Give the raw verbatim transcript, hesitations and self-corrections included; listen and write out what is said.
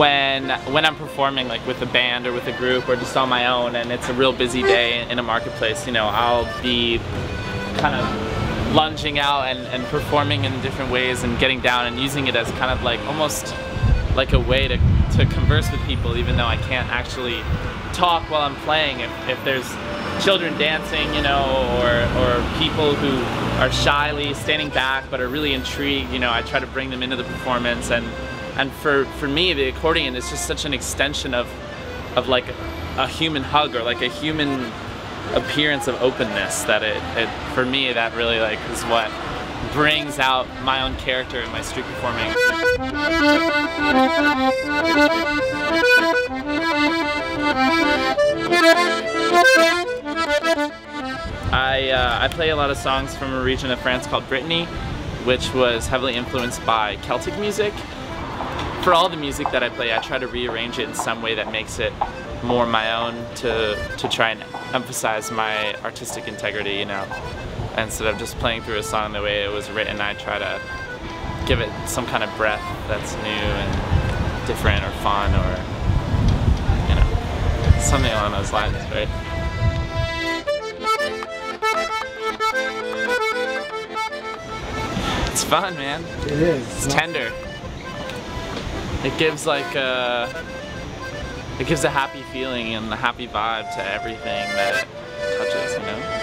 when when I'm performing, like with a band or with a group or just on my own, and it's a real busy day in a marketplace, you know, I'll be kind of lunging out and, and performing in different ways and getting down and using it as kind of like almost like a way to, to converse with people, even though I can't actually talk while I'm playing. If, if there's children dancing, you know, or, or people who are shyly standing back but are really intrigued, you know, I try to bring them into the performance. And And for, for me, the accordion is just such an extension of, of like a human hug, or like a human appearance of openness, that it, it for me, that really like is what brings out my own character in my street performing. I, uh, I play a lot of songs from a region of France called Brittany, which was heavily influenced by Celtic music. For all the music that I play, I try to rearrange it in some way that makes it more my own, to, to try and emphasize my artistic integrity, you know. Instead of just playing through a song the way it was written, I try to give it some kind of breath that's new and different or fun, or, you know, something along those lines, right? It's fun, man. It is. It's tender. It gives like a, it gives a happy feeling and a happy vibe to everything that it touches, you know?